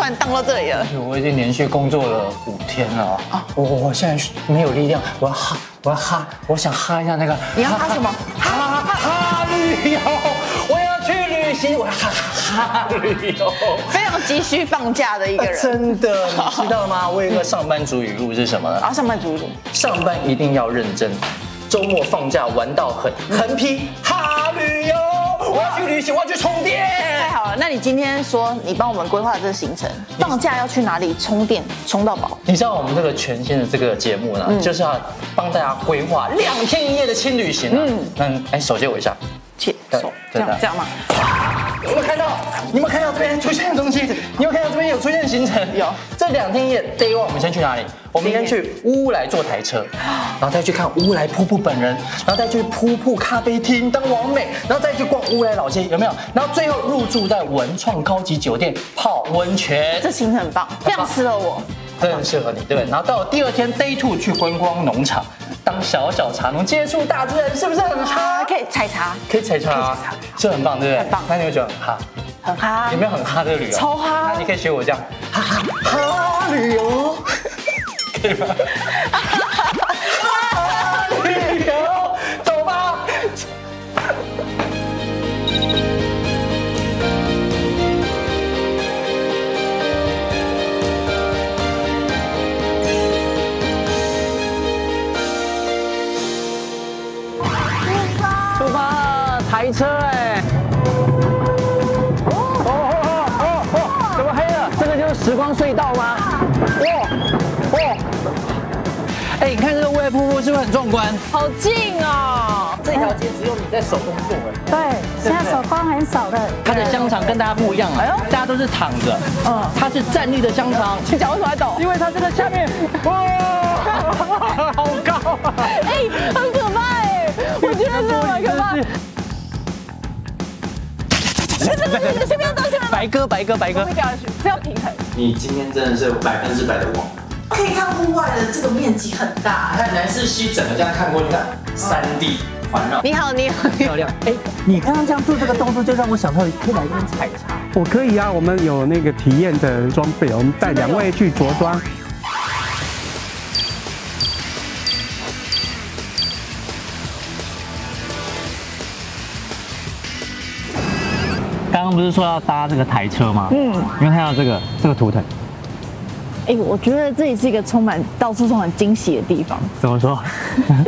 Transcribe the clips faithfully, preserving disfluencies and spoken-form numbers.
突然荡到这里了。我已经连续工作了五天了啊！我我我现在没有力量，我要哈，我要哈，我想哈一下那个。你要哈什么？哈哈哈旅游，我要去旅行，我要哈哈哈旅游。非常急需放假的一个人。真的，你知道吗？我有一个上班族语录是什么？啊，上班族语录，上班一定要认真，周末放假玩到狠，横批哈旅游。 我要去旅行，我要去充电。太好了，那你今天说你帮我们规划这个行程，放假要去哪里充电，充到饱。你知道我们这个全新的这个节目呢，嗯、就是要帮大家规划两天一夜的轻旅行啊。嗯，那哎、欸，手借我一下，借手，这样这样嘛。有没有看到？你有没有看到这边出现的东西？你有没有看到这边有出现的行程？有。这两天一夜 ，Day One 我们先去哪里？ 我们先去乌来坐台车，然后再去看乌来瀑布本人，然后再去瀑布咖啡厅当网美，然后再去逛乌来老街，有没有？然后最后入住在文创高级酒店泡温泉，这行程很棒，非常适合我，真的很适合你，对不对？然后到第二天 day two 去观光农场，当小小茶农，接触大自然，是不是很哈？可以采茶，可以采茶，是很棒，对不对？很棒。那你会觉得很哈？很哈？有没有很哈的旅游？超哈！那你可以学我这样，哈哈哈旅游。 对吧？啊！旅游，走吧。出发了，台车哎！哦哦哦哦！怎么黑了？这个就是时光隧道吗？哇！ 哦，哎、欸，你看这个乌来瀑布是不是很壮观？好近哦！这条街只有你在手工做哎。对，现在手工很少的。它的香肠跟大家不一样啊，大家都是躺着，嗯，它是站立的香肠。你脚为什么还抖？因为它这个下面，哇，好高啊！哎、欸，很可怕哎、欸，我觉得是很可怕。白鸽，白鸽，白鸽，会掉下去，这要平衡。你今天真的是百分之百的网。 可以看户外的这个面积很大，看南势溪整个这样看过去，看三 D 环绕。你好，你好，漂亮。哎，你刚刚这样做这个动作，就让我想到可以来这边采茶。我可以啊，我们有那个体验的装备，我们带两位去着装。刚刚不是说要搭这个台车吗？嗯，你有看到这个这个图腾？ 哎、欸，我觉得这里是一个充满到处充满惊喜的地方。怎么说？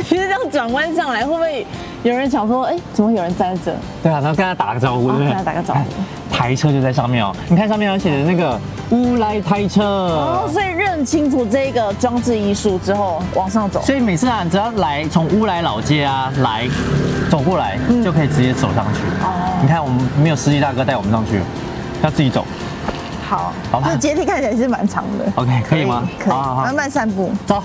其实这样转弯上来，会不会有人想说，哎、欸，怎么有人站在这？对啊，然后跟他打个招呼，对不对？跟他打个招呼。台车就在上面哦，你看上面有写的那个乌来台车。哦，所以认清楚这个装置艺术之后，往上走。所以每次啊，你只要来从乌来老街啊来走过来，嗯、就可以直接走上去。哦。你看我们没有司机大哥带我们上去，要自己走。 好，这阶梯看起来是蛮长的。OK， 可以吗？可以，慢慢散步，走。好。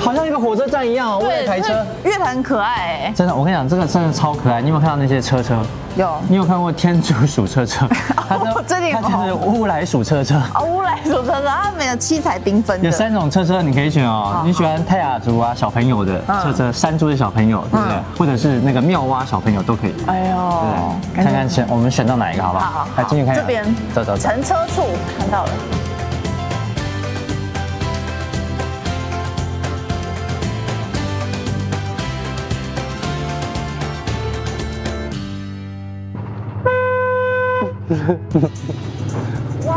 好像一个火车站一样，我也台车。月台很可爱哎，真的，我跟你讲，这个真的超可爱。你有没有看到那些车车？ 有，你有看过天竺鼠车车？它这里它就是乌来鼠车车啊，乌来鼠车车，它们有七彩缤纷，有三种车车你可以选哦。你喜欢泰雅族啊小朋友的车车，山猪的小朋友，对不对？或者是那个妙蛙小朋友都可以。哎呦，看看选我们选到哪一个好不好？来进去看这边，走走走，乘车处看到了。 哇，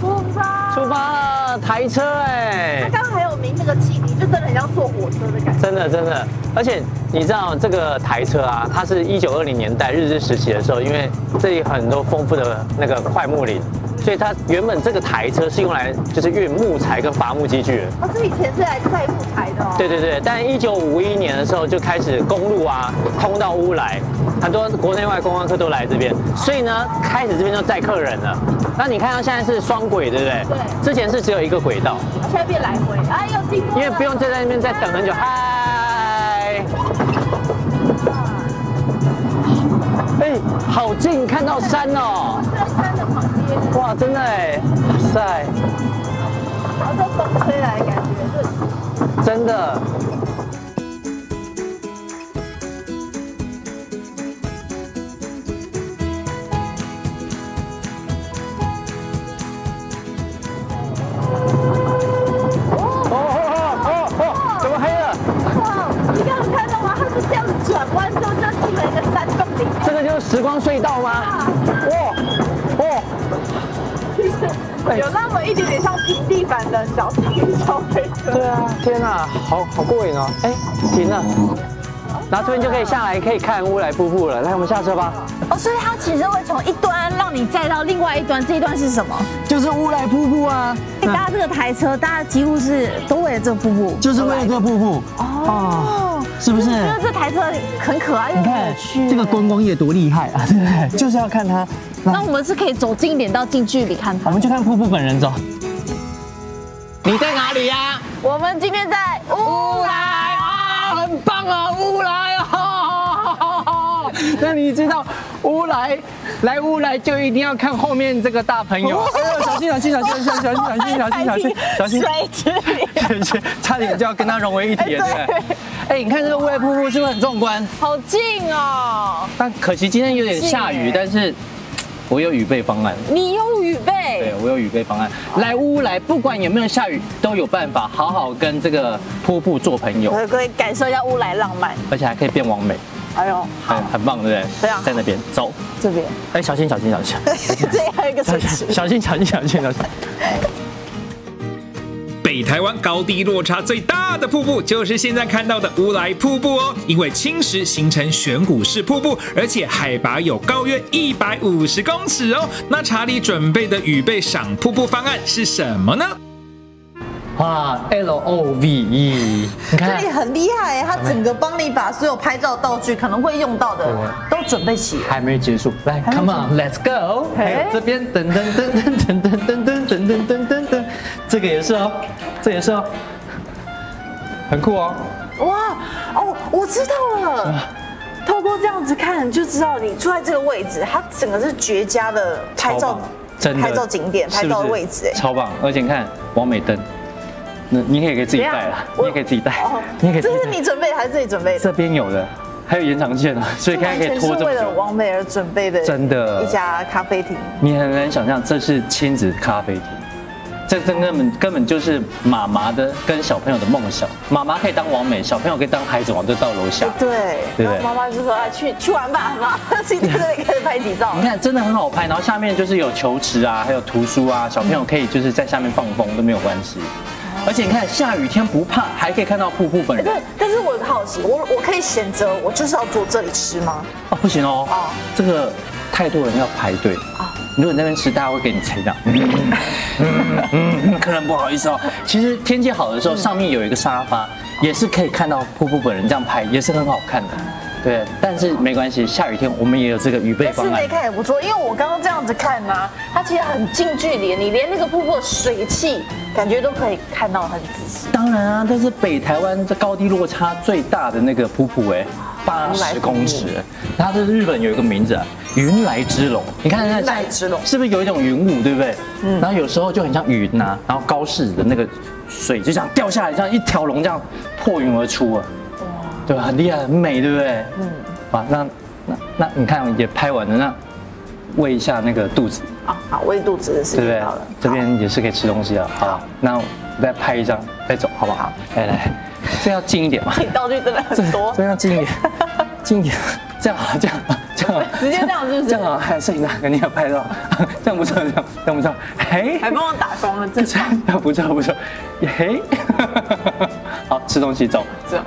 出发！出发了，台车哎！它刚刚很有名，这个汽笛就真的很像坐火车的感觉。真的真的，而且你知道这个台车啊，它是一九二零年代日治时期的时候，因为这里很多丰富的那个块木林，所以它原本这个台车是用来就是运木材跟伐木机具的。哦，这以前是来载木材的哦。对对对，但一九五一年的时候就开始公路啊通到乌来。 很多国内外观光客都来这边，所以呢，开始这边就载客人了。那你看到现在是双轨，对不对？对。之前是只有一个轨道，现在变来回。哎呦，进步！因为不用再在那边再等很久。嗨。哎，好近，看到山哦。在山的旁边。哇，真的哎，哇塞！然后这风吹来，感觉就真的。 转弯之后就进了一个山洞里，这个就是时光隧道吗？哇哦，有那么一点点像平地板的小幸运消费者。对啊，天哪，好好过瘾哦！哎，停了，然后这边就可以下来，可以看乌来瀑布了。来，我们下车吧。哦，所以它其实会从一端让你载到另外一端，这一段是什么？就是乌来瀑布啊！哎，搭这个台车，大家几乎是都为了这个瀑布，就是为了这个瀑布哦。 是不是？觉得这台车很可爱，又有趣。这个观光业多厉害啊，对不对？就是要看它。那我们是可以走近一点到近距离看它。我们去看瀑布本人走。你在哪里呀？我们今天在乌来啊，很棒啊，乌来啊。那你知道乌来来乌来就一定要看后面这个大朋友。小心小心小心小心小心小心小心小心！水池，差点就要跟它融为一体了，对不对？ 哎，你看这个乌来瀑布是不是很壮观？好近哦！但可惜今天有点下雨，但是我有雨备方案。你有雨备？对，我有雨备方案。来乌来，不管有没有下雨，都有办法好好跟这个瀑布做朋友。可以感受一下乌来浪漫，而且还可以变完美。哎呦，很很棒，对不对？对啊，在那边走，这边。哎，小心小心小心！这里还有一个水池。小心小心小心小心！ 北台湾高低落差最大的瀑布就是现在看到的乌来瀑布哦，因为侵蚀形成悬鼓式瀑布，而且海拔有高约一百五十公尺哦。那查理准备的雨备赏瀑布方案是什么呢？哇 ，L O V E， 你看这里很厉害，它整个帮你把所有拍照道具可能会用到的都准备起。还没结束，来 ，Come on，Let's go。还有这边噔噔噔噔噔噔噔噔噔噔噔。 这个也是哦，这也是哦，很酷哦！哇哦，我知道了。透过这样子看，就知道你坐在这个位置，它整个是绝佳的拍照，真的拍照景点、拍照的位置，哎，超棒！而且你看，王美灯，那你也可以自己带了，你也可以自己带，你也可以。这是你准备的还是自己准备的？这边有的，还有延长线啊，所以看可以拖这么久。为了王美而准备的，真的，一家咖啡厅。你很难想象，这是亲子咖啡厅。 这真根本根本就是妈妈的跟小朋友的梦想，妈妈可以当王美，小朋友可以当海贼王，就到楼下。对，对不对？妈妈就说啊，去去玩吧，妈妈自己在这里开始拍几照。你看，真的很好拍。然后下面就是有球池啊，还有图书啊，小朋友可以就是在下面放风都没有关系。而且你看，下雨天不怕，还可以看到瀑布本人。对，但是我有个好奇，我我可以选择我就是要坐这里吃吗？啊，不行哦，啊，这个太多人要排队啊。 如果你在那边吃，大家会给你踩到。嗯，客人不好意思哦。其实天气好的时候，上面有一个沙发，也是可以看到瀑布本人这样拍，也是很好看的。对，但是没关系，下雨天我们也有这个雨备方案。但是那看也不错，因为我刚刚这样子看嘛，它其实很近距离，你连那个瀑布的水汽感觉都可以看到很仔细。当然啊，这是北台湾这高低落差最大的那个瀑布哎。 八十公尺，它是日本有一个名字啊，云来之龙。你看它云来之龙是不是有一种云雾，对不对？嗯。然后有时候就很像云啊，然后高士的那个水就这样掉下来，像一条龙这样破云而出啊。哇。对吧？很厉害，很美，对不对？嗯。啊，那那那你看也拍完了，那喂一下那个肚子啊，好喂肚子的事情好了。这边也是可以吃东西啊。好，那再拍一张，再走，好不好？来来。 这要近一点嘛，这道具真的很多。这要近一点，近一点，这样啊，这样啊，这样，直接这样是不是？这样啊，还有摄影大哥你要拍到，这样不错，这样，这样不错，哎，还帮我打光了，这下不错不错，嘿，好吃东西走，这样。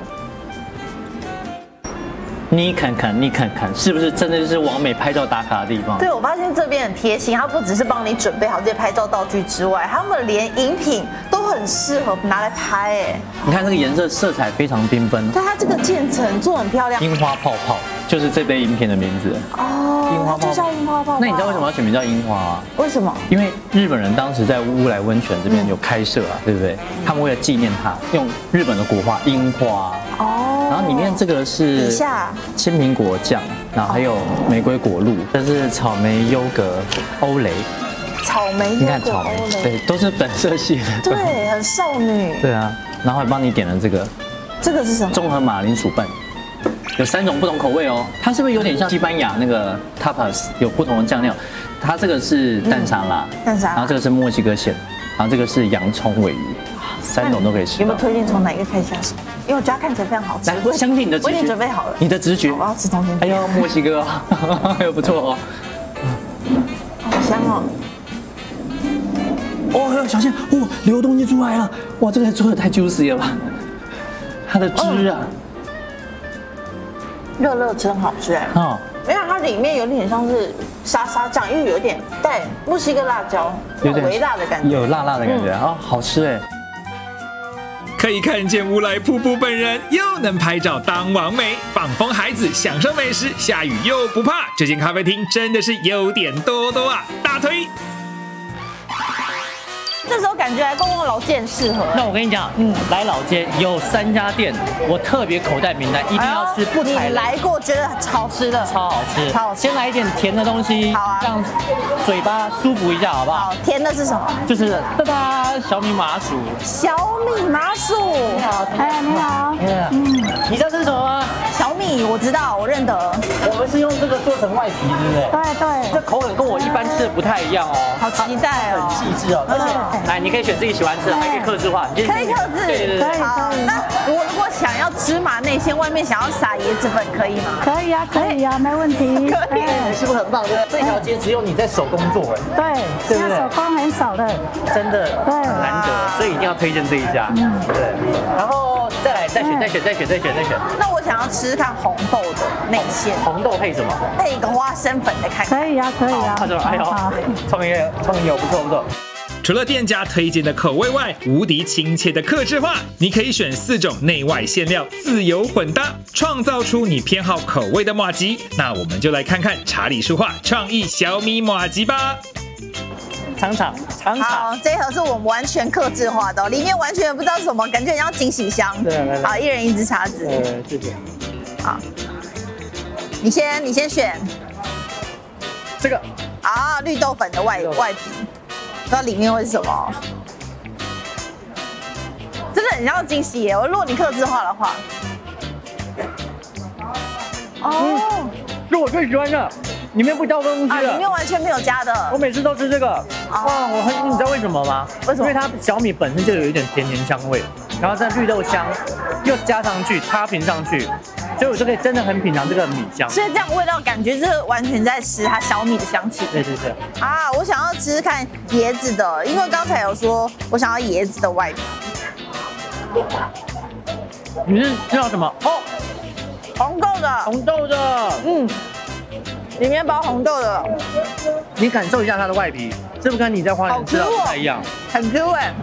你看看，你看看，是不是真的是网美拍照打卡的地方？对，我发现这边很贴心，它不只是帮你准备好这些拍照道具之外，他们连饮品都很适合拿来拍。哎，你看这个颜色色彩非常缤纷。对，它这个渐层做很漂亮。樱花泡泡就是这杯饮品的名字。哦，樱花泡泡就叫樱花泡泡。那你知道为什么要取名叫樱花啊？为什么？因为日本人当时在乌来温泉这边有开设啊，对不对？他们为了纪念它，用日本的国花樱花。哦。 然后里面这个是青苹果酱，然后还有玫瑰果露，这是草莓优格欧蕾，草莓，你看草莓，对，都是本色系的，对，很少女。对啊，然后还帮你点了这个，这个是什么？综合马铃薯拌，有三种不同口味哦。它是不是有点像西班牙那个 tapas， 有不同的酱料？它这个是蛋沙拉，蛋沙拉，然后这个是墨西哥馅，然后这个是洋葱鲔鱼，三种都可以吃。有没有推荐从哪一个开始下手？因为我觉得看起来非常好吃。我相信你的直觉，我已经准备好了。你的直觉，我要吃中间。哎呦，墨西哥，哎不错哦。 好香哦！哦，小心！哇，流东西出来了！哇，这个做的太 juicy 了吧！它的汁啊，热热吃很好吃哎。哦，没有，它里面有点像是沙沙酱，因为有点带墨西哥辣椒，有点微辣的感觉，有辣辣的感觉啊，好吃哎！可以看见乌来瀑布本人，又能拍照当网美，放风孩子享受美食，下雨又不怕。这间咖啡厅真的是优点多多啊，大推！这时候感觉来逛逛老街适合。那我跟你讲，嗯，来老街有三家店，我特别口袋名单，一定要吃不踩雷。你来过觉得超吃的，超好吃，超好吃。先来一点甜的东西，好啊，让嘴巴舒服一下，好不好？好，甜的是什么？就是哒哒小米麻薯。小米麻薯。你好，哎，你好。嗯，你知道这是什么吗？小米，我知道，我认得。我们是用这个做成外皮，对不对？对对。这口感跟我一般吃的不太一样哦。好期待哦。很细致哦，而且。 来，你可以选自己喜欢吃，还可以客制化。可以客制，对对对。好，那我如果想要芝麻内馅，外面想要撒椰子粉，可以吗？可以啊，可以啊，没问题。可以，是不是很棒？对，这条街只有你在手工做哎。对，对不对？手工很少的，真的，对，很难得，所以一定要推荐这一家。嗯，对。然后再来，再选，再选，再选，再选，再选。那我想要吃看红豆的内馅。红豆配什么？配一个花生粉的看。可以啊，可以啊。他说哎呦，创意创意不错不错。 除了店家推荐的口味外，无敌亲切的客制化，你可以选四种内外馅料自由混搭，创造出你偏好口味的麻糬。那我们就来看看查理书画创意小米麻糬吧。尝尝尝尝，好，这一盒是我们完全客制化的、哦，里面完全不知道什么，感觉很像惊喜箱。对，来来好，一人一支叉子。呃，这边。好，你先你先选这个啊，绿豆粉的外外皮。 不知道里面会是什么，真的很像惊喜耶！如果你客制化的话，哦，是我最喜欢的，里面不加工啊，里面完全没有加的。我每次都吃这个，哇，我很，你知道为什么吗？为什么？因为它小米本身就有一点甜甜香味，然后再绿豆香又加上去，它平上去。 所以我就可以真的很品尝这个米香，所以这样味道感觉就是完全在吃它小米的香气。对对对。啊，我想要吃看椰子的，因为刚才有说我想要椰子的外皮。你是知道什么？哦，红豆的。红豆的，嗯，里面包红豆的。你感受一下它的外皮，是不是跟你在花莲吃的不太一样？很 Q 哎。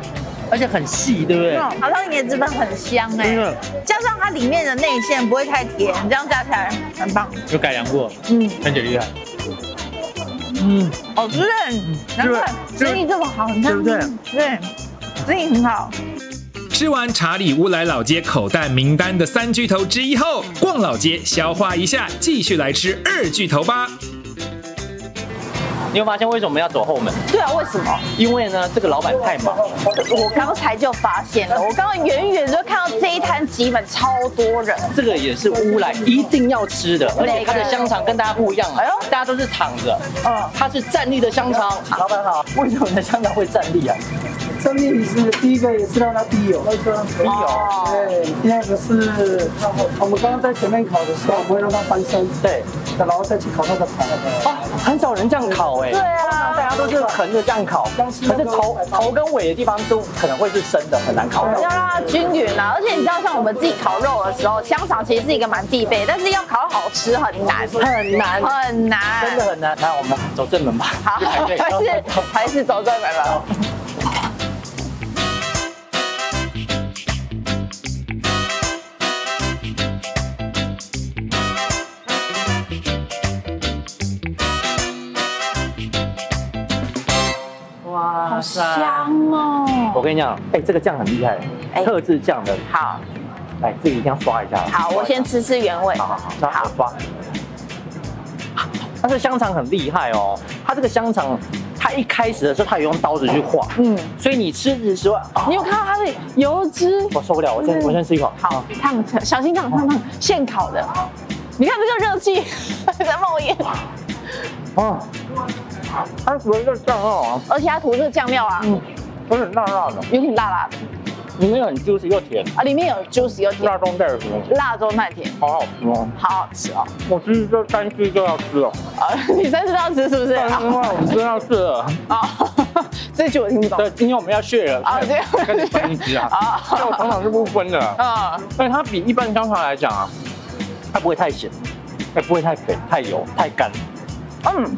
而且很细，对不对？好像椰子粉很香哎，真的。加上它里面的内馅不会太甜，这样加起来很棒。有改良过，嗯，看起来厉害。嗯，好吃，难怪生意这么好，你看对不对？对，生意很好。吃完查理乌来老街口袋名单的三巨头之一后，逛老街消化一下，继续来吃二巨头吧。 你有发现为什么要走后门？对啊，为什么？因为呢，这个老板太忙了。我刚才就发现了，我刚刚远远就看到这一摊挤满超多人。这个也是乌来一定要吃的，而且它的香肠跟大家不一样。哎呦，大家都是躺着，嗯，它是站立的香肠。老板好，为什么你的香肠会站立啊？站立是第一个也是让它滴油，会让它滴油。对，第二个是我们刚刚在前面烤的时候，我们会让它翻身。对。 然后再去烤那个肠哦，很少人这样烤哎。对啊，大家都是横着这样烤，可是头头跟尾的地方都可能会是生的，很难烤到。要让它均匀啊，而且你知道，像我们自己烤肉的时候，香肠其实是一个蛮必备，但是要烤好吃很难，很难，很难，真的很难。来，我们走正门吧。好，还是还是走正门吧。 好香哦！我跟你讲，哎，这个酱很厉害，特制酱的。好，来，这个一定要刷一下。好，我先吃吃原味。好好好，好刷。但是香肠很厉害哦，它这个香肠。它一开始的时候，它有用刀子去划，嗯，所以你吃的时候，你有看到它的油脂？我受不了，我先我先吃一口。好，烫，小心烫烫烫，现烤的。你看这个热气在冒烟。哦，它涂这个酱料啊，而且它涂这个酱料啊，嗯，有点辣辣的，有点辣辣的。 里面很 juicy 又甜啊！里面有 juicy 又甜，辣中带甜，辣中带甜，好好吃哦，好好吃哦！我吃这三只就要吃了啊！你三只都要吃是不是？因为我们真要吃了啊！这句我听不懂。对，今天我们要 share 了啊！对，跟你分一只啊！啊，我通常是不分的啊，但它比一般香肠来讲啊，它不会太咸，也不会太肥、太油、太干。嗯。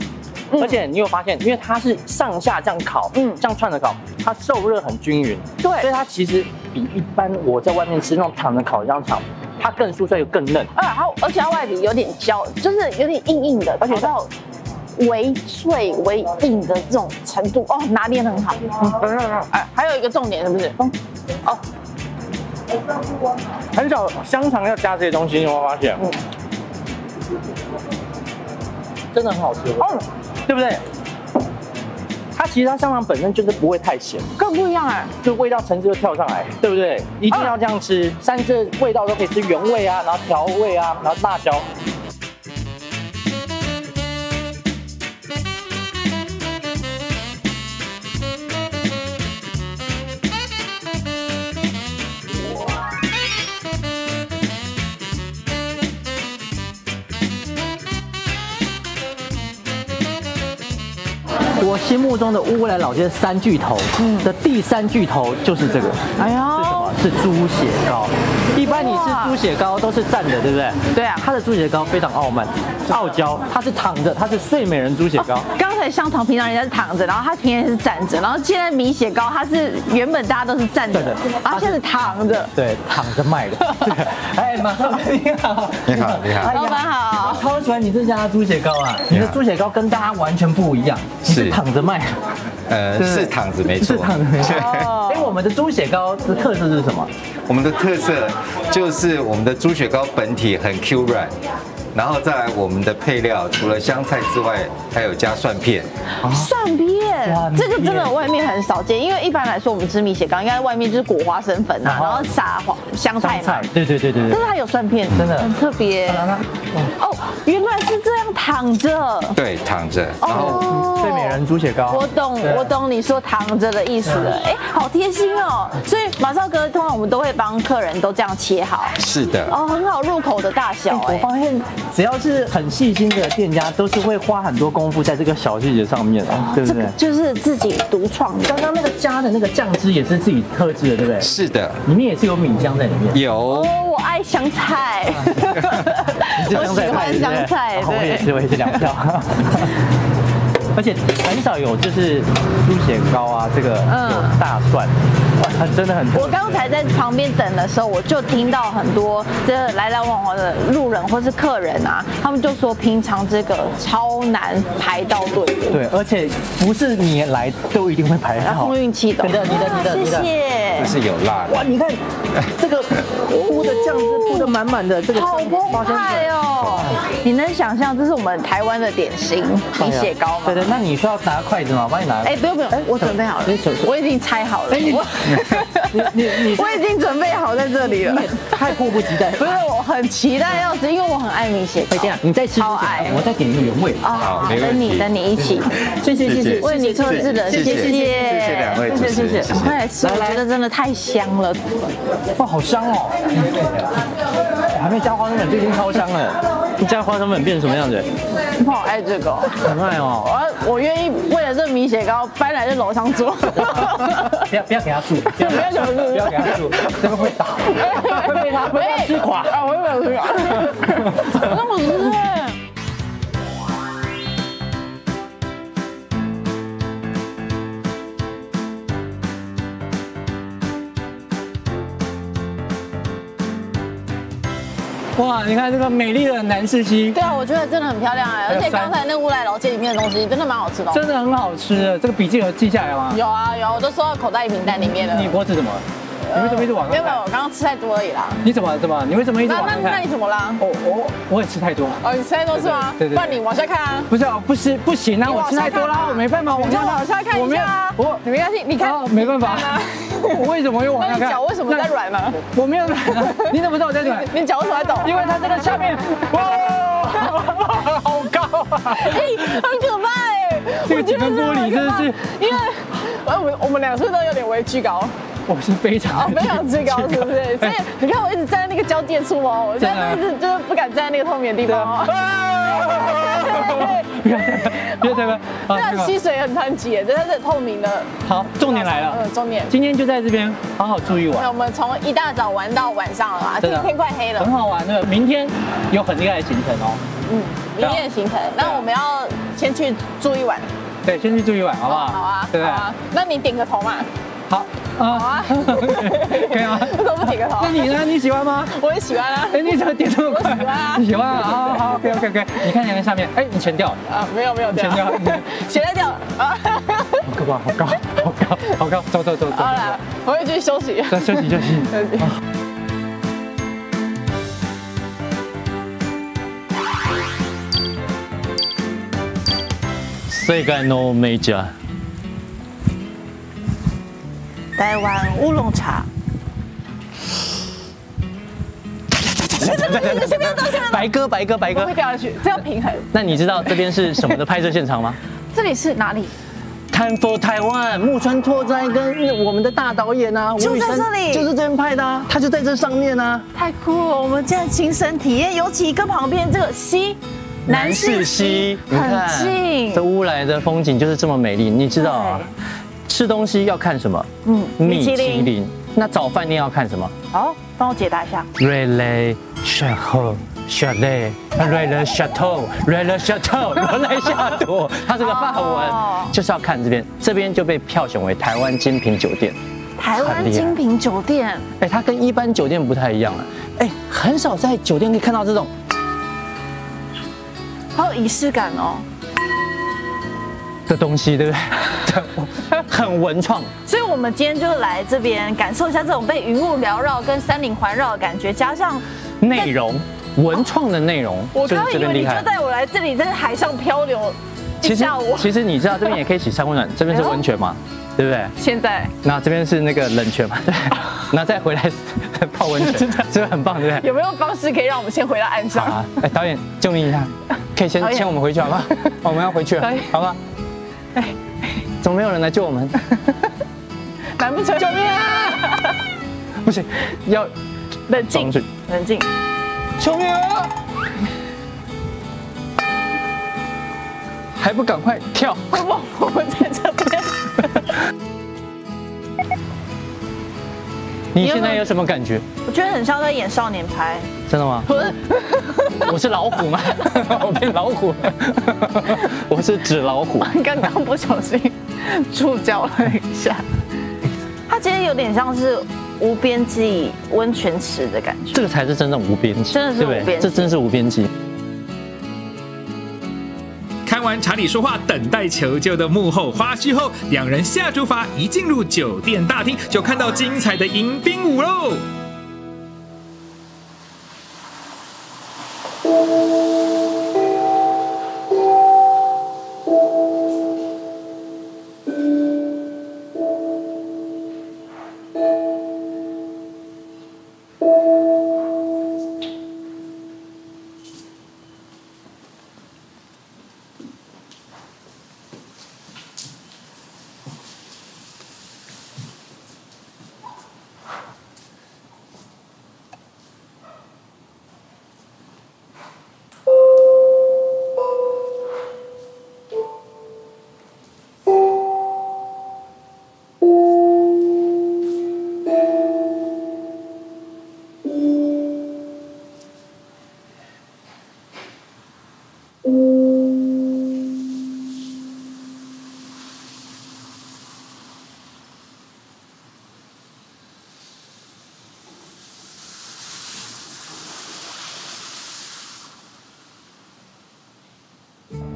而且你有发现，因为它是上下这样烤，嗯，这样串着烤，它受热很均匀，对，所以它其实比一般我在外面吃那种躺着烤的香肠，它更酥脆又更嫩。啊，它而且它外皮有点焦，就是有点硬硬的，而且到微脆微硬的这种程度，哦，拿捏很好。嗯，哎，还有一个重点是不是？哦，很少香肠要加这些东西，你有没有发现？嗯，真的很好吃。哦。 对不对？它其实它香肠本身就是不会太咸，更不一样哎、欸，就味道层次就跳上来，对不对？一定要这样吃，啊、三只味道都可以吃原味啊，然后调味啊，然后辣椒。我心目中的乌来老街三巨头的第三巨头就是这个，哎呀，是什么？是猪血糕。一般你吃猪血糕都是站着，对不对？对啊，它的猪血糕非常傲慢、傲娇，它是躺着，它是睡美人猪血糕。刚才香肠平常人家是躺着，然后它平常是站着，然后现在米血糕它是原本大家都是站着，然后现在是躺着，对，躺着卖的。哎，马老板你好，你好你好，老板好，我超喜欢你这家的猪血糕啊，你的猪血糕跟大家完全不一样，是。 躺着卖，呃，是躺着没错，是躺着没错。哎，我们的猪血糕的特色是什么？我们的特色就是我们的猪血糕本体很 Q 软，然后再来我们的配料除了香菜之外，还有加蒜片。蒜片，这个真的外面很少见，因为一般来说我们吃米血糕应该外面就是裹花生粉啊，然后撒香菜嘛。对对对对对。但是它有蒜片，真的很特别。哦，原来是这样躺着。对，躺着，然后。 睡美人猪血糕，我懂，我懂你说躺着的意思了。哎，好贴心哦！所以马少哥通常我们都会帮客人都这样切好。是的。哦，很好入口的大小。我发现只要是很细心的店家，都是会花很多功夫在这个小细节上面啊，对不对？就是自己独创。刚刚那个加的那个酱汁也是自己特制的，对不对？是的。里面也是有米浆在里面。有。哦，我爱香菜。我喜欢香菜，我也是，我也是两票。 而且很少有就是猪血糕啊，这个有大蒜，哇，真的很。我刚才在旁边等的时候，我就听到很多这来来往往的路人或是客人啊，他们就说平常这个超难排到队的。对，而且不是你来都一定会排到。碰运气的。你的你的你的你的。谢谢。这是有辣的。哇，你看这个铺的酱汁铺的满满的，这个好澎湃哦！你能想象这是我们台湾的点心米血糕吗？对对。 那你需要拿筷子吗？我帮你拿。哎，不用不用，我准备好了，我已经拆好了。你你你，我已经准备好在这里了。太迫不及待。不是，我很期待要吃，因为我很爱米血糕。这样，你再吃，超爱。我再点一个原味。好，等你等你一起。谢谢谢谢，为你特制的，谢谢谢谢两位，谢谢谢谢。快来吃，我觉得真的太香了。哇，好香哦！还没加花生粉，这已经超香了。你加花生粉变成什么样子？我好爱这个，很爱哦。 我愿意为了这米血糕搬来这楼上住，不要不要给他住，不要给他住，不要给他住，这个会倒，会被他被他吃垮啊！我也没有吃垮，那么吃哎。哇，你看这个美丽的南势溪。对啊，我觉得真的很漂亮哎，而且刚才那乌来老街里面的东西真的蛮好吃的。真的很好吃，这个笔记有记下来吗？有啊有啊，我都收到口袋名单里面了。你脖子怎么了？你为什么一直往上看？没有，我刚刚吃太多而已啦。你怎么怎么？你为什么一直往上看？那那你怎么啦？哦，我我也吃太多。哦，你吃太多是吗？对对。不然你往下看啊。不是啊，不是不行啊，我吃太多啦，我没办法往下看。往下看一下啊。我没关系，你看。没办法。我为什么又往下看？那你脚为什么在软呢？我没有软啊。你怎么知道我在软？你脚为什么在抖？因为它这个下面，哇，好高啊！哎，很可怕哎。这个几分玻璃真的是，因为我们我们两侧都有点微居高。 我是非常非常之高，是不是？所以你看我一直站在那个交界处哦，我现在一直就是不敢站在那个透明的地方哦。别别别别！这吸水很湍急，这它是透明的。好，重点来了，嗯，重点。今天就在这边好好注意玩。那我们从一大早玩到晚上了啊，今天快黑了。很好玩的，明天有很厉害的行程哦。嗯，明天的行程，那我们要先去住一晚。对，先去住一晚，好不好？好啊，对不对？那你顶个头嘛。 好啊，可以啊，为什么不点个头？那你呢？你喜欢吗？我也喜欢啊。哎，你怎么点这么快？喜欢啊，喜欢啊。好，好 ，OK， OK， OK。你看你看下面，哎，你全掉了啊？没有，没有掉，全掉，鞋带掉了啊！好可怕，好高，好高，好高！走走走走。好了，我回去休息。休息休息。世界の美食。 台湾乌龙茶，白鸽白鸽白鸽会掉下去，这要平衡。那你知道这边是什么的拍摄现场吗？这里是哪里 ？Time for Taiwan， 木村拓哉跟我们的大导演啊，就在这里，就是这边拍的啊，他就在这上面啊，太酷了！我们这样亲身体验，尤其跟旁边这个溪。 南势溪很近，这乌来的风景就是这么美丽，你知道啊。 吃东西要看什么？嗯，米其林。那找饭店要看什么？好，帮我解答一下。瑞雷夏侯夏雷，瑞雷夏托，瑞雷夏托，罗莱夏朵，它这个法文就是要看这边，这边就被票选为台湾精品酒店。台湾精品酒店，哎，它跟一般酒店不太一样啊，哎，很少在酒店可以看到这种，好有仪式感哦。 的东西，对不对？很文创，所以我们今天就是来这边感受一下这种被云雾缭绕跟山林环绕的感觉，加上内容文创的内容，我刚刚以为你就带我来这里，在海上漂流一下午。其实你知道这边也可以洗三温暖，这边是温泉嘛，对不对？现在，那这边是那个冷泉嘛，对。那再回来泡温泉，是不是很棒，对不对？有没有方式可以让我们先回到岸上？啊，哎，导演救命一下，可以先先我们回去好吗？我们要回去了，好吗？ 哎，怎么没有人来救我们？难不成救命啊！不行，要冷静，冷静，救命啊！还不赶快跳！我我我在这边。你现在有什么感觉？我觉得很像在演少年派。真的吗？不是，我是老虎吗？我变老虎。 我是纸老虎，刚刚不小心触礁了一下。它其实有点像是无边际温泉池的感觉，这个才是真正无边际，真的是无边际，这真是无边际。看完查理说话等待求救的幕后花絮后，两人下竹筏，一进入酒店大厅就看到精彩的迎宾舞喽。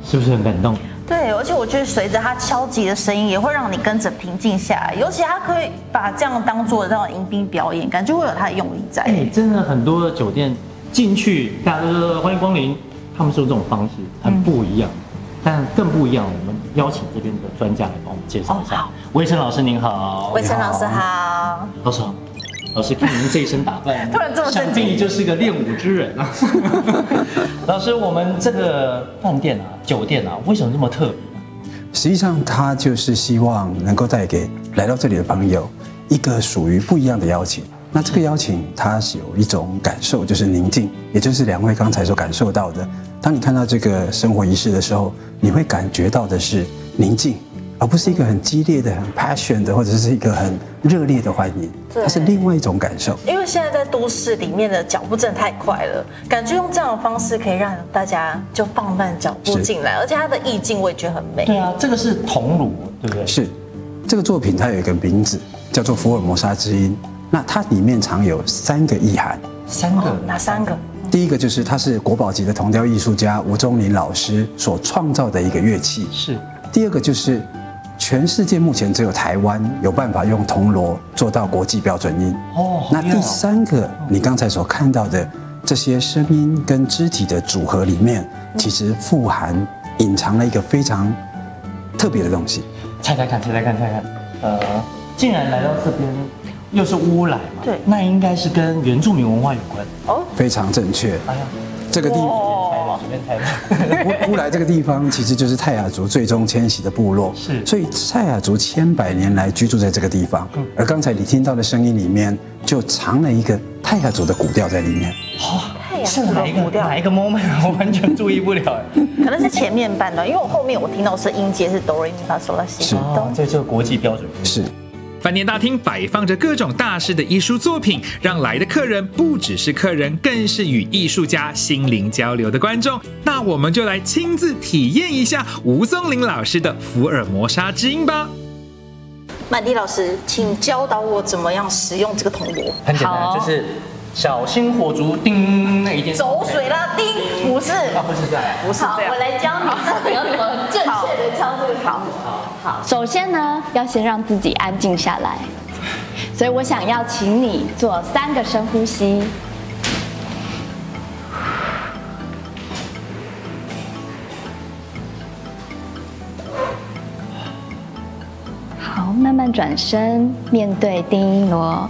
是不是很感动？对，而且我觉得随着它敲击的声音，也会让你跟着平静下来。尤其它可以把这样当做这种迎宾表演，感觉会有它的用意在。哎、欸，真的很多的酒店进去，大家都欢迎光临，他们是用这种方式，很不一样。嗯、但更不一样，我们邀请这边的专家来帮我们介绍一下。维辰、哦、老师您好，维辰老师好，老师好。老师，看您这一身打扮，突然这么正经，就是个练武之人啊！老师，我们这个饭店啊、酒店啊，为什么这么特别呢？实际上，它就是希望能够带给来到这里的朋友一个属于不一样的邀请。那这个邀请，它是有一种感受，就是宁静，也就是两位刚才所感受到的。当你看到这个生活仪式的时候，你会感觉到的是宁静。 而不是一个很激烈的、很 passion 的，或者是一个很热烈的欢迎，它是另外一种感受。因为现在在都市里面的脚步真的太快了，感觉用这样的方式可以让大家就放慢脚步进来，而且它的意境我也觉得很美。对啊，这个是桐庐，对不对？是，这个作品它有一个名字叫做《福尔摩沙之音》，那它里面藏有三个意涵。三个？哪三个？第一个就是它是国宝级的铜雕艺术家吴宗林老师所创造的一个乐器。是。第二个就是。 全世界目前只有台湾有办法用铜锣做到国际标准音。哦，那第三个，你刚才所看到的这些声音跟肢体的组合里面，其实富含隐藏了一个非常特别的东西。猜猜看，猜猜看，猜看。呃，竟然来到这边，又是乌来嘛？对，那应该是跟原住民文化有关。哦，非常正确。哎呀，这个地方。 乌乌来这个地方其实就是泰雅族最终迁徙的部落，是，所以泰雅族千百年来居住在这个地方。嗯、而刚才你听到的声音里面，就藏了一个泰雅族的古调在里面。哦，泰雅族的古调哪一个 moment 我完全注意不了，可能是前面半段，因为我后面我听到是音阶是哆来咪发嗦拉西，哦，这就是国际标准是。 饭店大厅摆放着各种大师的艺术作品，让来的客人不只是客人，更是与艺术家心灵交流的观众。那我们就来亲自体验一下吴宗林老师的《福尔摩沙之音》吧。曼迪老师，请教导我怎么样使用这个铜锣。很简单，就是小心火烛，叮，那一件走水了，叮，不是，啊，不是这样，不是这样。我来教你到底要怎么正确的敲这个好。好 好，首先呢，要先让自己安静下来，所以我想要请你做三个深呼吸，好，慢慢转身面对定音锣，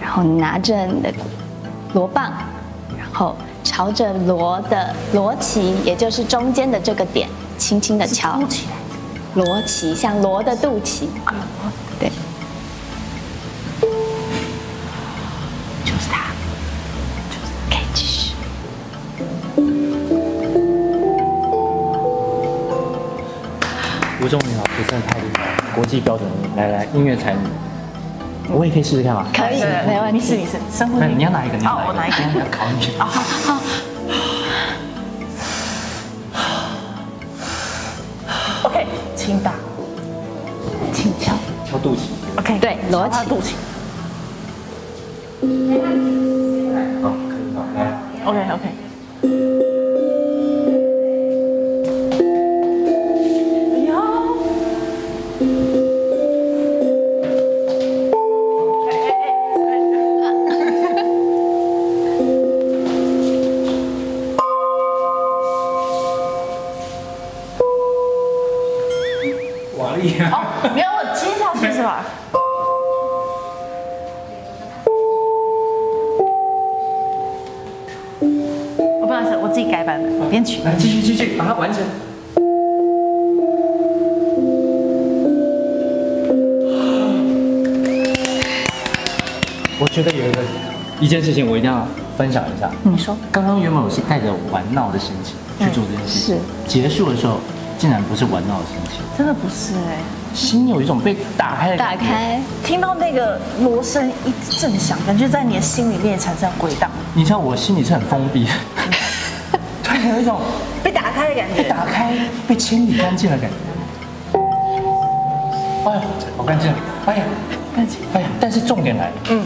然后拿着你的锣棒，然后朝着锣的锣旗，也就是中间的这个点，轻轻的敲。 罗旗像罗的肚脐，对，就是它，就是可以继续。吴宗林老师真的太厉害了，国际标准音，来来，音乐才女，我也可以试试看嘛？可以，没问题，你试你试，深呼吸。你要哪一个？哦，我哪一个？要考你。好好好。 轻打，轻敲，敲肚脐。OK， 对，罗起肚脐。哦，可以了，来。OK，OK。哎呀！哎哎哎！哦，没有，我接下去是吧？我不好意思，我自己改版本，我编曲。来，继续继续，把它完成。我觉得有一个一件事情，我一定要分享一下。你说，刚刚原本我是带着玩闹的心情去做这件事情，结束的时候。 竟然不是玩闹的心情，真的不是哎、欸，心有一种被打开的感觉。打开，听到那个锣声一震响，感觉在你的心里面产生回荡。你知道我心里是很封闭，突然有一种被打开的感觉，被打开、被清理干净的感觉。哎呀，好干净！哎呀，干净！哎呀，但是重点来了，嗯，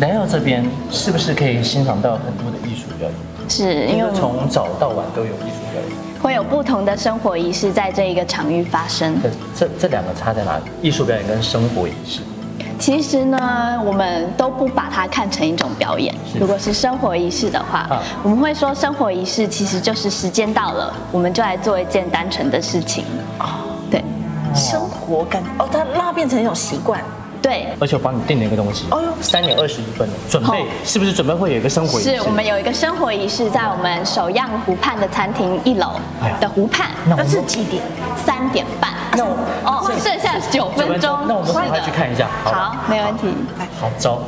来到这边是不是可以欣赏到很多的艺术表演？是，因为从早到晚都有艺术表演。会有不同的生活仪式在这一个场域发生。这这两个差在哪里？艺术表演跟生活仪式。 其实呢，我们都不把它看成一种表演。如果是生活仪式的话，啊、我们会说生活仪式其实就是时间到了，我们就来做一件单纯的事情。啊、哦，对，生活感哦，它让它变成一种习惯。对，而且我帮你定了一个东西。哦呦，三点二十一分了，准备、哦、是不是准备会有一个生活仪式？是我们有一个生活仪式，在我们首漾湖畔的餐厅一楼的湖畔。哎、那是几点？三点半。 那我哦，剩下九分钟，那我们快去看一下。好，没问题。好，走，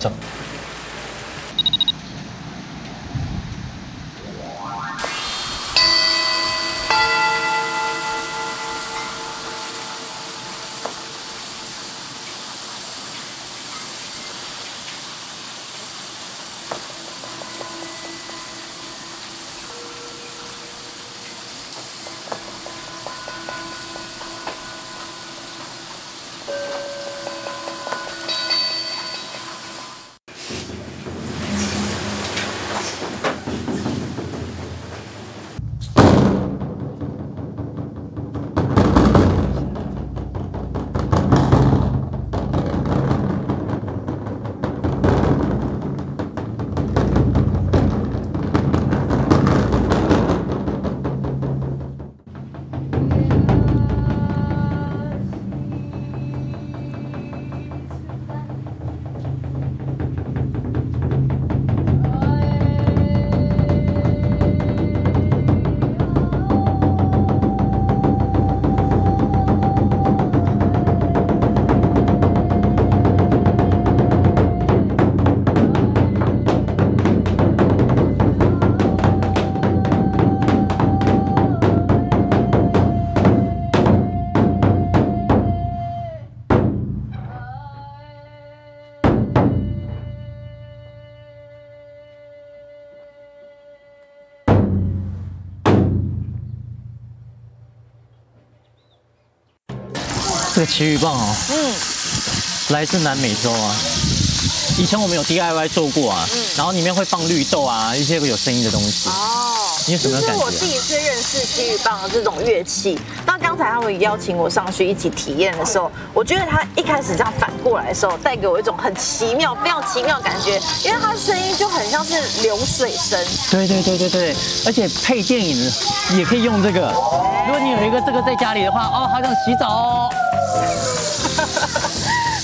走。这个奇鱼棒哦，嗯，来自南美洲啊。以前我们有 D I Y 做过啊，嗯、然后里面会放绿豆啊，一些有声音的东西。哦，你有什么感觉、啊？其实我自己是认识奇鱼棒这种乐器。那刚才他们邀请我上去一起体验的时候，我觉得他一开始这样反过来的时候，带给我一种很奇妙、非常奇妙的感觉，因为它的声音就很像是流水声。对对对对对，而且配电影也可以用这个。如果你有一个这个在家里的话，哦，好想洗澡哦。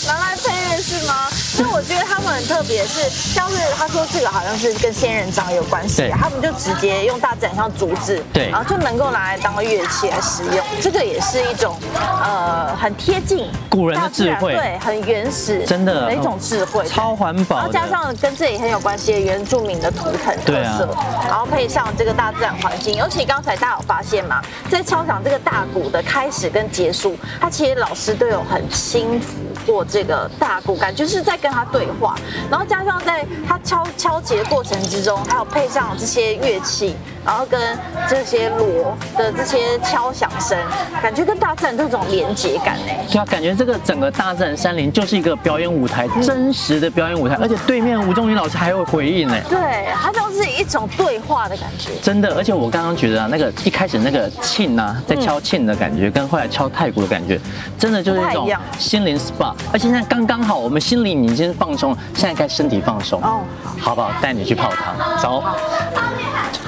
拿来配乐是吗？那我觉得他们很特别，是像是他说这个好像是跟仙人掌有关系，他们就直接用大自然上竹子，对，然后就能够拿来当乐器来使用。这个也是一种呃很贴近古人的智慧，对，很原始，真的的一种智慧，超环保。然后加上跟这里很有关系的原住民的图腾特色，然后配上这个大自然环境，尤其刚才大家有发现嘛，在敲响这个大鼓的开始跟结束，它其实老师都有很轻浮。 过这个大鼓，感觉是在跟他对话，然后加上在他敲敲击的过程之中，还有配上这些乐器，然后跟这些锣的这些敲响声，感觉跟大自然都有种连结感哎。对啊，感觉这个整个大自然山林就是一个表演舞台，嗯、真实的表演舞台，而且对面吴仲宇老师还会回应哎。对，它就是一种对话的感觉。真的，而且我刚刚觉得啊，那个一开始那个磬啊，在敲磬的感觉，嗯、跟后来敲太鼓的感觉，真的就是一种心灵 S P A。 而且现在刚刚好，我们心灵已经放松，现在该身体放松哦， oh. 好不好？带你去泡汤，走。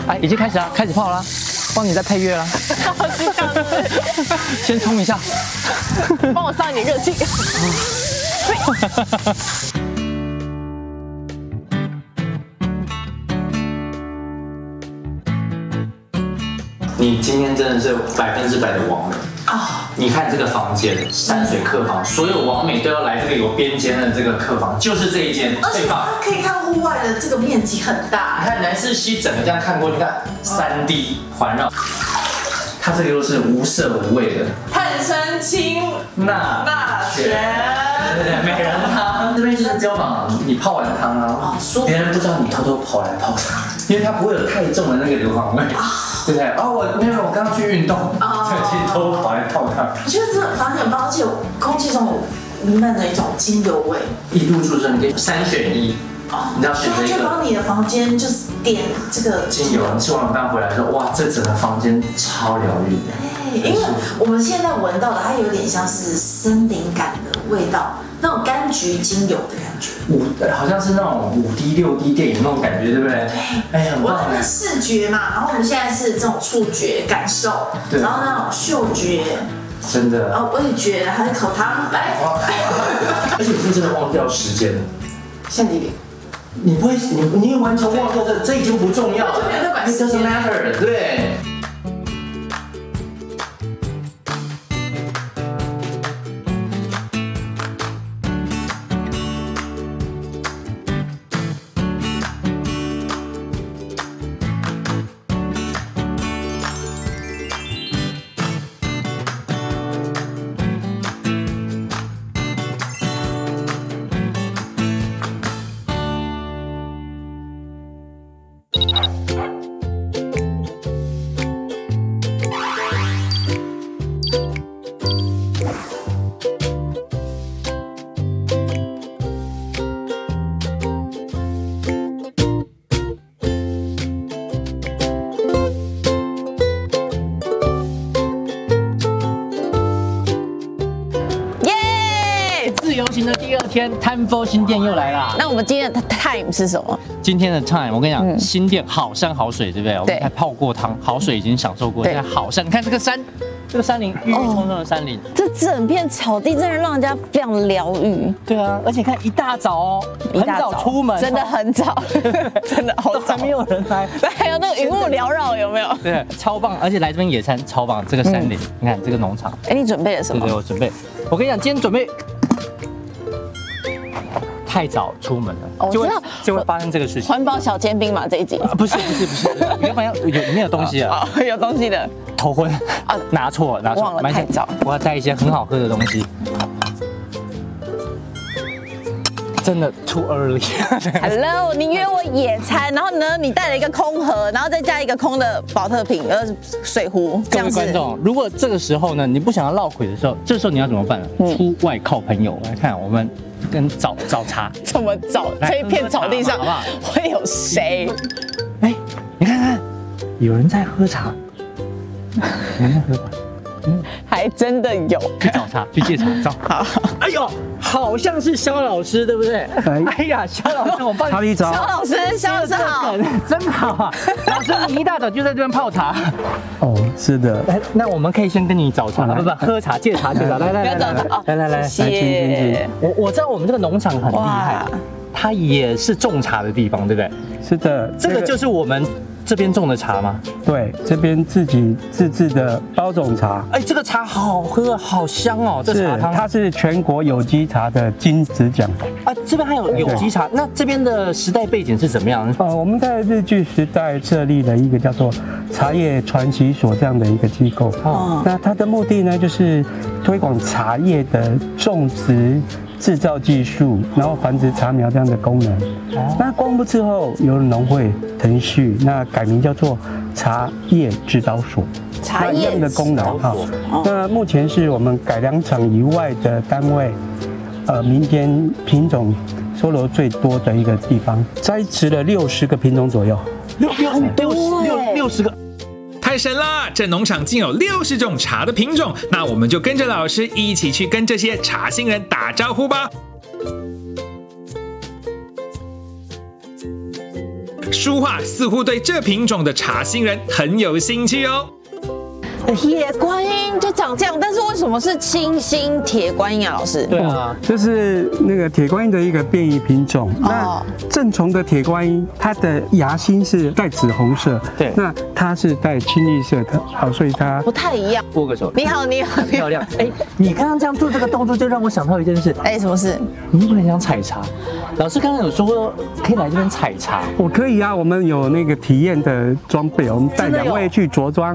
哎，已经开始了，开始泡了，帮你在配乐了。这样子，先冲一下，帮我上一点热气。你今天真的是百分之百的完美。 啊！ Oh. 你看这个房间，山水客房，所有网美都要来这个有边间的这个客房，就是这一间最棒。而且可以看户外的这个面积很大。你看南势溪整个这样看过，你看三 D 环绕，它这个又是无色无味的。探身清那那泉，美人汤，这边就是胶囊，你泡完汤啊，别人不知道你偷偷跑来泡汤，因为它不会有太重的那个硫磺味。 对不对？哦，我没有，我刚刚去运动，所以去偷跑来泡汤。我觉得这个房间很棒，而且空气中弥漫着一种精油味。一入住之后，你可以三选一，你知道选择一个，就帮你的房间就是点这个精油。吃完饭回来说，哇，这整个房间超疗愈的。因为我们现在闻到的，它有点像是森林感的味道，那种柑橘精油的感觉。五，好像是那种五 D 六 D 电影那种感觉，对不对？对。哎，很棒。我是视觉嘛，然后我们现在是这种触觉感受，然后那种嗅觉。 真的哦，我也觉得还是口糖来。而且你是真的忘掉时间了，现在几点？你不会，你你也完全忘掉这，这已经不重要了。It doesn't matter， 对。天探佛新店又来啦！那我们今天的 time 是什么？今天的 time 我跟你讲，新店好山好水，对不对？我们还泡过汤，好水已经享受过，现在好山，你看这个山，这个山林郁郁葱葱的山林，这整片草地真的让人家非常疗愈。对啊，而且看一大早哦，很早出门，真的很早，真的好早，还没有人来，还有那个云雾缭绕，有没有？对，超棒！而且来这边野餐超棒，这个山林，你看这个农场，哎，你准备了什么？对，我准备，我跟你讲，今天准备。 太早出门了，就会就会发生这个事情。环保小尖兵嘛，这一集不是不是不是，原本要有里面有东西啊，有东西的头昏啊，拿错拿错，忘了太早。我要带一些很好喝的东西，真的 too early。Hello， 你约我野餐，然后呢，你带了一个空盒，然后再加一个空的保特瓶呃水壶。各位观众，如果这个时候呢，你不想要落水的时候，这时候你要怎么办呢？出外靠朋友来看我们。 跟找找茬，怎么找？这一片草地上会有谁？哎，你看看，有人在喝茶，有人在喝茶，嗯，还真的有。去找茬，去借茶，找。好，哎呦，好像是肖老师，对不对？哎呀，肖老师，我帮你找。肖老师，肖老师好，真好啊！老师，你一大早就在这边泡茶。哦，是的。哎，那我们可以先跟你找茶，不不，喝茶，借茶，借茶，来来来来来来来，谢。我我知道我们这个农场很厉害，它也是种茶的地方，对不对？是的，这个就是我们这边种的茶吗？对，这边自己自制的包种茶。哎，这个茶好喝，好香哦！这茶汤它是全国有机茶的金质奖。啊，这边还有有机茶，那这边的时代背景是怎么样？呃，我们在日据时代设立了一个叫做 茶叶传习所这样的一个机构，哦，那它的目的呢，就是推广茶叶的种植、制造技术，然后繁殖茶苗这样的功能。哦，那光复之后，由农会腾序，那改名叫做茶叶指导所。 茶叶的功能哈，那目前是我们改良场以外的单位，呃，民间品种收罗最多的一个地方，栽植了六十个品种左右，六六六六十个。 太神啦！这农场竟有六十种茶的品种，那我们就跟着老师一起去跟这些茶新人打招呼吧。书画似乎对这品种的茶新人很有兴趣哦。铁观音就长这样，但是为什么是清新铁观音啊？老师，对啊，这是那个铁观音的一个变异品种。那正丛的铁观音，它的芽心是带紫红色，对，那它是带青绿色的，好，所以它不太一样。握个手，你好，你好，漂亮。哎，你刚刚这样做这个动作，就让我想到一件事。哎，什么事？你是不是很想采茶？老师刚刚有说可以来这边采茶，我可以啊，我们有那个体验的装备，我们带两位去着装。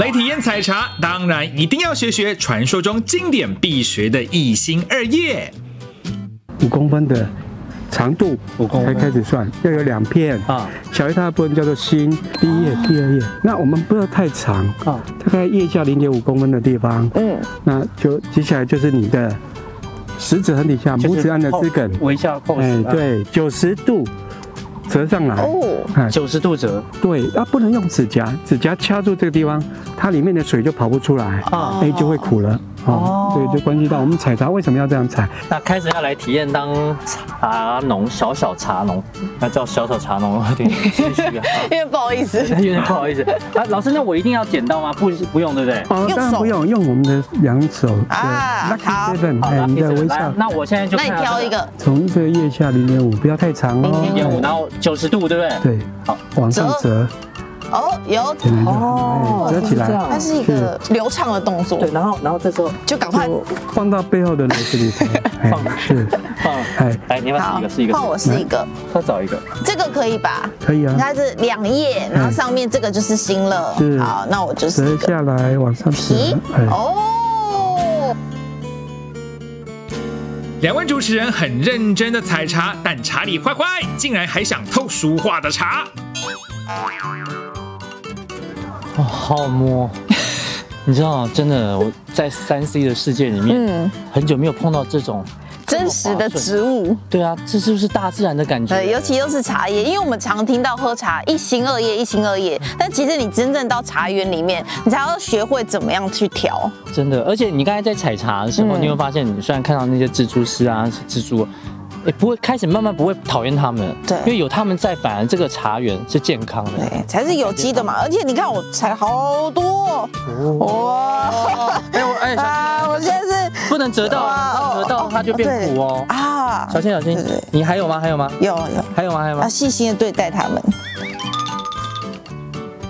来体验采茶，当然一定要学学传说中经典必学的一心二叶。五公分的长度，五公分才开始算，要有两片啊。小叶它的部分叫做心，第一叶、第二叶。那我们不要太长啊，大概叶下零点五公分的地方，嗯，那就接下来就是你的食指横底下拇指按的枝梗，微笑扣死，对，九十度。 折上来哦，九十度折。对，啊，不能用指甲，指甲掐住这个地方，它里面的水就跑不出来啊，哎，就会苦了。哦，对，就关系到我们采茶为什么要这样采。那开始要来体验当茶农，小小茶农，那叫小小茶农有点谦虚啊，有点不好意思，有点不好意思。啊，老师，那我一定要剪刀吗？不，不用，对不对？哦，当然不用，用我们的两手。啊，好，哎，你的微笑。那我现在就那你挑一个，从这个腋下零点五，不要太长哦，零点五，然后。 九十度，对不对？对，好，往上折。哦，有哦，折起来，它是一个流畅的动作。对，然后，然后这时候就赶快放到背后的螺丝里头。放，是放。哎，来，你们试一个，试一个。换我试一个，再找一个。这个可以吧？可以啊。它是两叶，然后上面这个就是心了。是。好，那我就是折下来，往上提。哦。 两位主持人很认真的采茶，但茶里坏坏竟然还想偷书画的茶。哦，好摸！你知道，真的我在三 C 的世界里面，嗯，很久没有碰到这种真实的植物。对啊，这就是大自然的感觉。对，尤其又是茶叶，因为我们常听到喝茶一心二叶，一心二叶，但其实你真正到茶园里面，你才要学会怎么样去调。 真的，而且你刚才在采茶的时候，嗯、你会发现，你虽然看到那些蜘蛛丝啊、蜘蛛，也不会开始慢慢不会讨厌它们，对，因为有它们在，反而这个茶园是健康的，对，才是有机的嘛。而且你看我采好多，哇！哎我哎啊，我现在是不能折到，折到它就变苦哦。啊，小心小心，你还有吗？还有吗？有有，还有吗？还有吗？要细心的对待它们。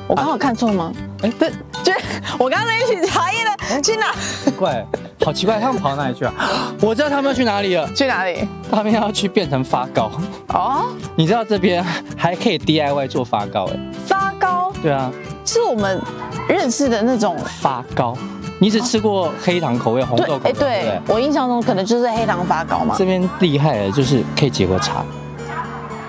我刚好看错吗？哎，对，就我刚刚那一群茶叶的。 去哪？奇怪，好奇怪，他们跑到哪里去啊？我知道他们要去哪里了。去哪里？他们要去变成发糕。哦，你知道这边还可以 D I Y 做发糕哎。发糕？对啊，是我们认识的那种发糕。你只吃过黑糖口味、红豆口味？对，我印象中可能就是黑糖发糕嘛。这边厉害的就是可以结合茶。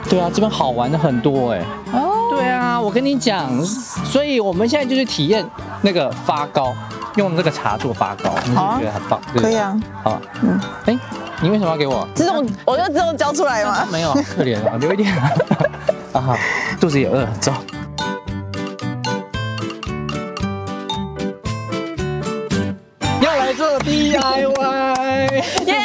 对啊，这边好玩的很多哎。哦。对啊，我跟你讲，所以我们现在就是体验那个发糕。 用这个茶做发糕，你觉得很棒？可以啊，好，嗯，哎，你为什么要给我？自动我就自动交出来吗？没有，可怜啊，留一点啊，肚子也饿，走。要来做 D I Y， 耶！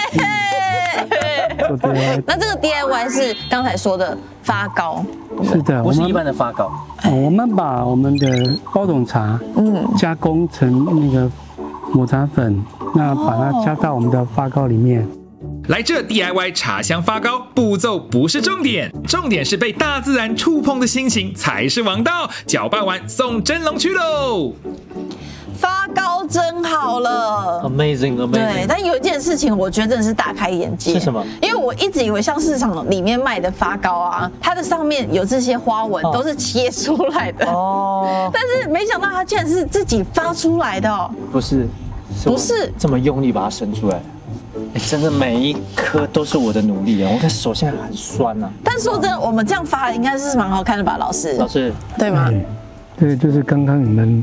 那这个 D I Y 是刚才说的发糕，是的，不是一般的发糕。 我们把我们的包种茶，嗯，加工成那个抹茶粉，那把它加到我们的发糕里面。来这 D I Y 茶香发糕，步骤不是重点，重点是被大自然触碰的心情才是王道。搅拌完送蒸笼去喽。 发糕蒸好了 ，amazing amazing。对，但有一件事情，我觉得真的是大开眼界。是什么？因为我一直以为像市场里面卖的发糕啊，它的上面有这些花纹，都是切出来的哦。但是没想到它竟然是自己发出来的哦。不是，不是这么用力把它生出来。 欸、真的每一颗都是我的努力啊！我看手现在很酸啊。但说真的，我们这样发应该是蛮好看的吧，老师？老师，对吗？对，就是刚刚你们。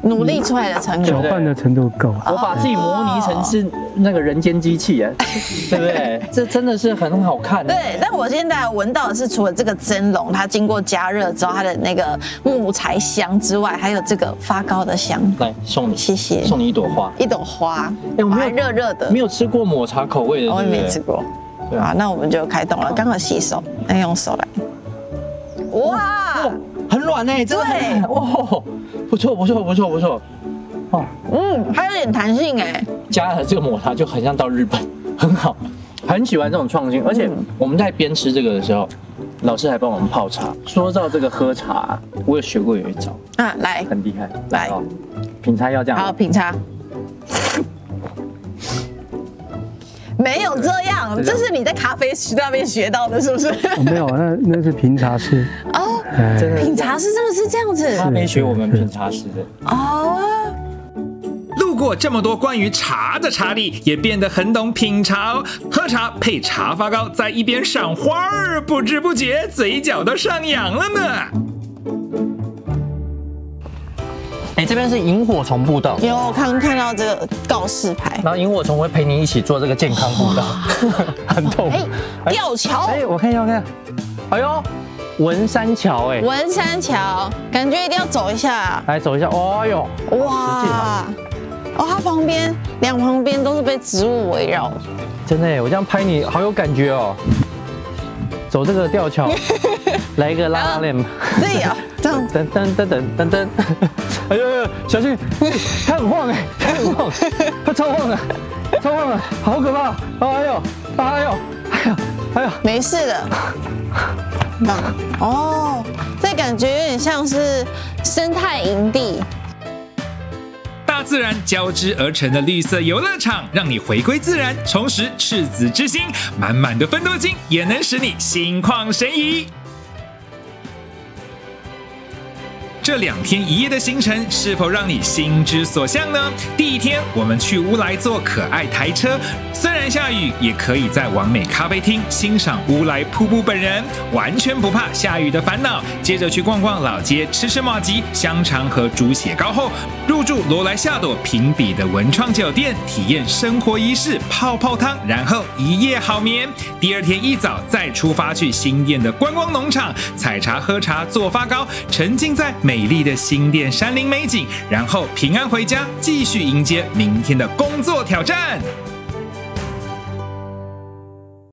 努力出来的成果，搅拌的程度够。我把自己模拟成是那个人间机器哎，对不对？这真的是很好看。对，但我现在闻到的是，除了这个蒸笼，它经过加热之后，它的那个木材香之外，还有这个发糕的香。来，送你，谢谢，送你一朵花，一朵花。哎，我们热热的，没有吃过抹茶口味的，我也没吃过。好，那我们就开动了。刚好洗手，那用手来。哇，很软哎，真的。哇。 不错不错不错不错，哦，嗯，还有点弹性哎。加了这个抹茶就很像到日本，很好，很喜欢这种创新。而且我们在边吃这个的时候，老师还帮我们泡茶。说到这个喝茶，我有学过有一招啊，来，很厉害，来，品茶要这样，好，品茶。没有这样，这是你在咖啡那边学到的，是不是？没有，那那是品茶室哦，真的品茶室真的是这样子，他没学我们品茶室的哦。 不过这么多关于茶的，茶力也变得很懂品茶哦。喝茶配茶发糕，在一边赏花儿，不知不觉嘴角都上扬了呢。哎，这边是萤火虫步道，有我看看到这个告示牌，然后萤火虫会陪你一起做这个健康步道，很痛。哎，吊桥，哎，我看一下，我看一下，哎呦。 文山桥，哎，文山桥，感觉一定要走一下，来走一下，哦呦，哇，哦，它旁边两旁边都是被植物围绕，真的，我这样拍你好有感觉哦。走这个吊桥，来一个拉拉链，对呀，这样噔噔噔噔噔噔，哎呦，小心，它很晃哎，它很晃，它超晃了，超晃了，好可怕，哎呦，哎呦，哎呦，哎呦，没事的。 哦，这感觉有点像是生态营地。大自然交织而成的绿色游乐场，让你回归自然，重拾赤子之心。满满的芬多精也能使你心旷神怡。这两天一夜的行程，是否让你心之所向呢？第一天，我们去乌来坐可爱台车，虽然下雨，也可以在完美咖啡厅欣赏乌来瀑布本人，完全不怕下雨的烦恼。接着去逛逛老街，吃吃麻糬、香肠和猪血糕后，入住罗莱夏朵评比的文创酒店，体验生活仪式，泡泡汤，然后一夜好眠。第二天一早再出发去新店的观光农场，采茶、喝茶、做发糕，沉浸在美。 美丽的新店山林美景，然后平安回家，继续迎接明天的工作挑战。